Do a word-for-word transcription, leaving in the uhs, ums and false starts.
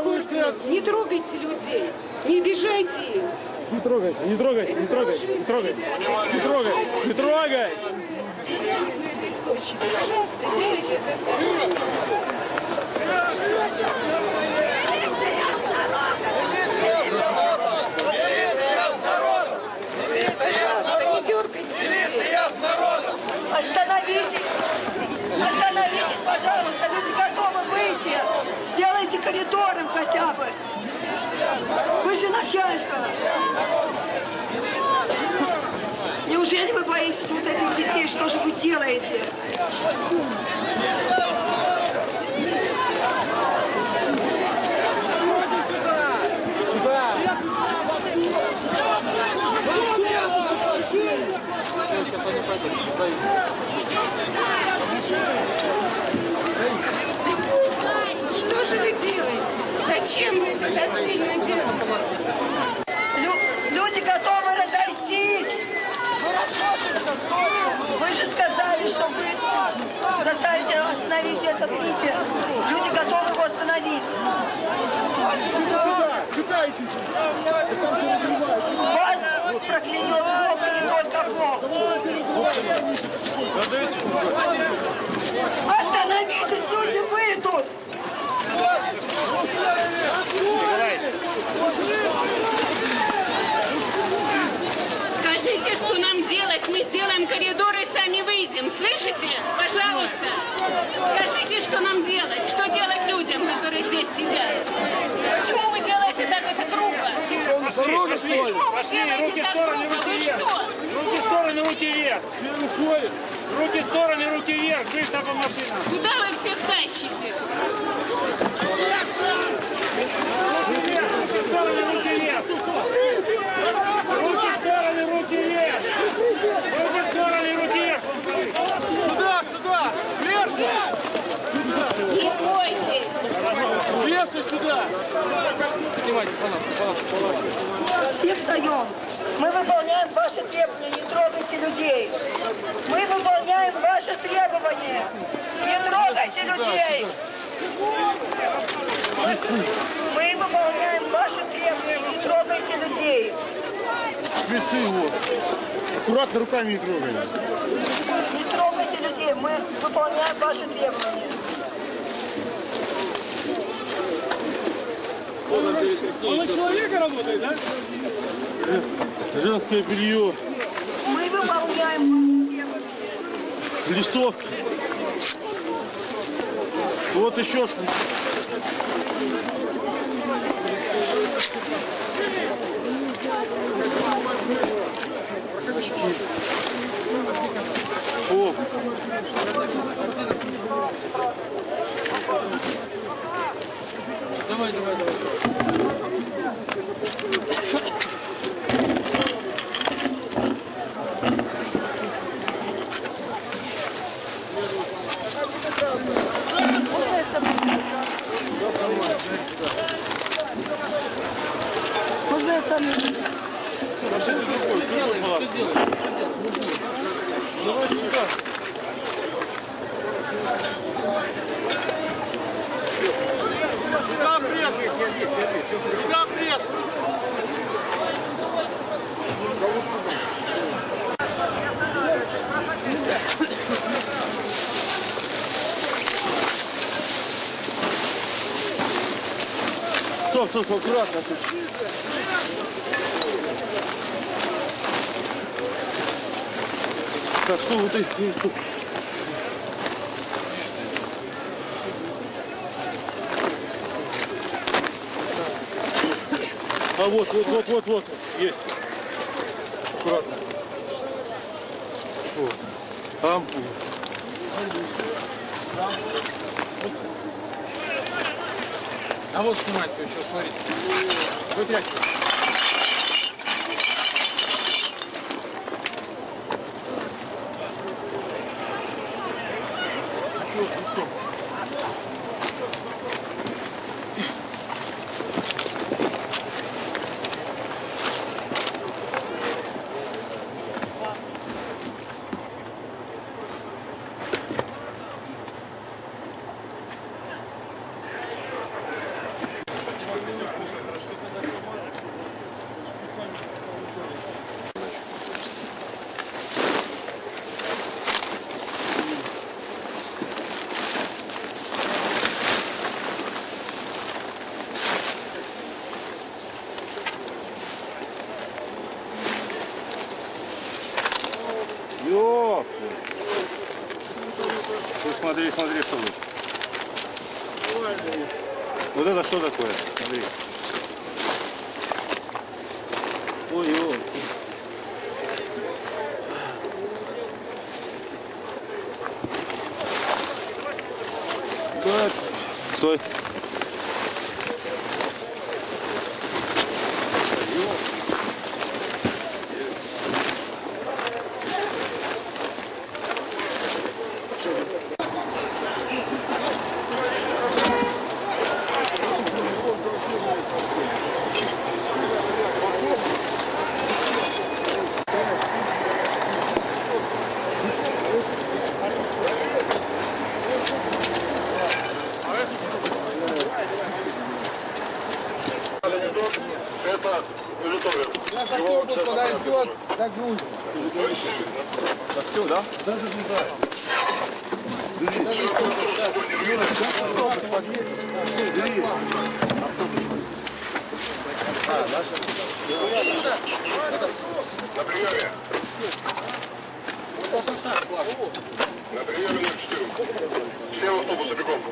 Осторожно, не трогайте людей, не обижайте их. Не трогай, не трогай, не трогай, не трогай, не трогай, не трогай. Пожалуйста, делайте это осторожно. Остановитесь! Остановитесь, пожалуйста! Люди готовы выйти! Сделайте коридором хотя бы! Вы же начальство! Неужели вы боитесь вот этих детей? Что же вы делаете? Сейчас они пойдут, сдают. Что же вы делаете? Зачем вы это так сильно делаете? Лю люди готовы разойтись! Вы же сказали, что вы заставите остановить этот митинг. Люди готовы его остановить. Вас проклянет Бог, и не только Бог. Остановитесь, люди выйдут. Скажите, что нам делать? Мы сделаем коридор и сами выйдем. Слышите? Пожалуйста. Скажите, что нам делать? Что делать людям, которые здесь сидят? Почему вы делаете так это грубо? Руки в стороны, руки вверх. Руки в стороны, руки вверх. Руки в стороны, руки вверх. Быстро по машинам. Куда вы всех тащите? Руки вверх, руки в стороны, руки вверх. Руки в стороны, руки вверх. Руки в стороны, руки вверх. Сюда, сюда. Лесу. Не бойтесь. Лесу сюда. Снимайте, пожалуйста, пожалуйста. Все встаем. Мы выполняем ваши требования, не трогайте людей. Мы выполняем ваши требования. Не трогайте людей. Мы, мы выполняем ваши требования, не трогайте людей. Шпицы его. Аккуратно руками не трогайте. Не трогайте людей. Мы выполняем ваши требования. Он, он на человека работает, да? Женское белье. Мы выполняем ваши листовки. Вот еще что. О. Давай, давай, давай. Можно я сам? Что делаем? Что делаем? Давай сюда. Сюда пресс! Сюда пресс! Стоп, стоп, стоп, аккуратно. Так, что вот их не стоп. А вот, вот, вот, вот, вот, есть. Аккуратно. Ампулы. А вот снимайте еще, смотрите. Вытряхивайте. Еще кустом. Thank you. смотри, смотри, что будет. Вот это что такое? Смотри. Ой-ой. Так. Стой. Его тут подойдет, загрузит. За всю, да? Даже не знаю. Бери. А, наша. На приеме. На приеме на четыре. Все автобусы бегом.